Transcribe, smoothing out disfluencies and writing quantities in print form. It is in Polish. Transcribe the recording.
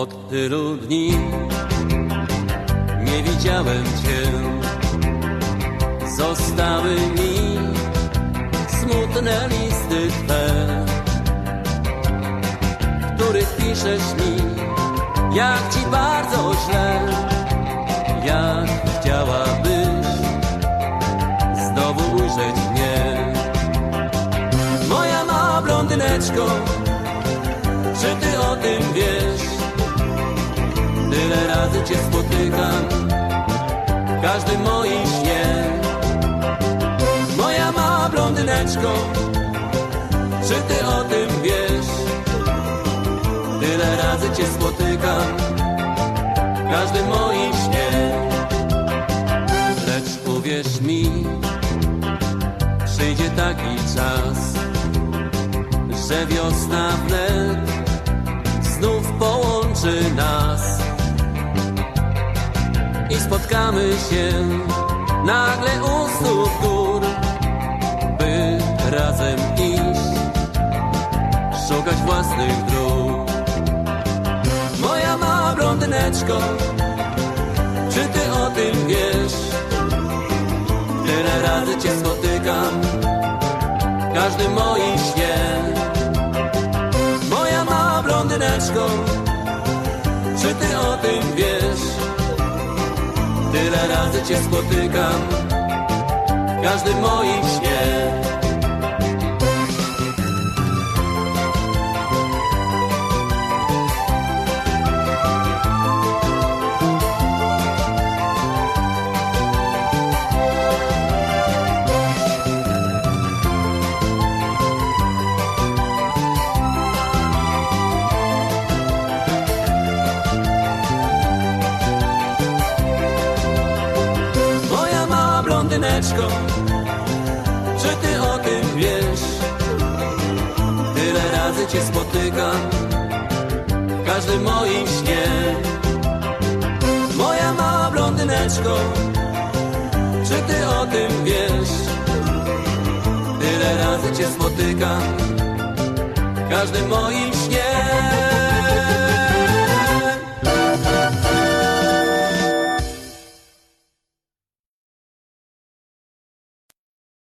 Od tylu dni nie widziałem Cię. Zostały mi smutne listy Twe, w których piszesz mi, jak Ci bardzo źle, jak chciałabyś znowu ujrzeć mnie. Moja mała blondyneczko, czy Ty o tym wiesz? Tyle razy Cię spotykam w każdym moim śnie. Moja mała blondyneczko, czy Ty o tym wiesz? Tyle razy Cię spotykam w każdym moim śnie. Lecz uwierz mi, przyjdzie taki czas, że wiosna wnet znów połączy nas. I spotkamy się nagle u stóp gór, by razem iść, szukać własnych dróg. Moja mała blondyneczko, czy Ty o tym wiesz? Tyle razy Cię spotykam w każdym moim śnie. Moja mała blondyneczko, czy Ty o tym wiesz? Tyle razy Cię spotykam w każdym moim śnie. Czy Ty o tym wiesz? Tyle razy Cię spotykam w każdym moim śnie. Moja mała blondyneczko, czy Ty o tym wiesz? Tyle razy Cię spotykam w każdym moim śnie.